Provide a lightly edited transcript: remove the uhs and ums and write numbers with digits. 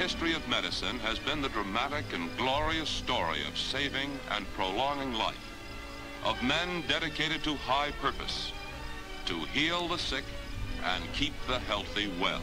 history of medicine has been the dramatic and glorious story of saving and prolonging life, of men dedicated to high purpose, to heal the sick and keep the healthy well.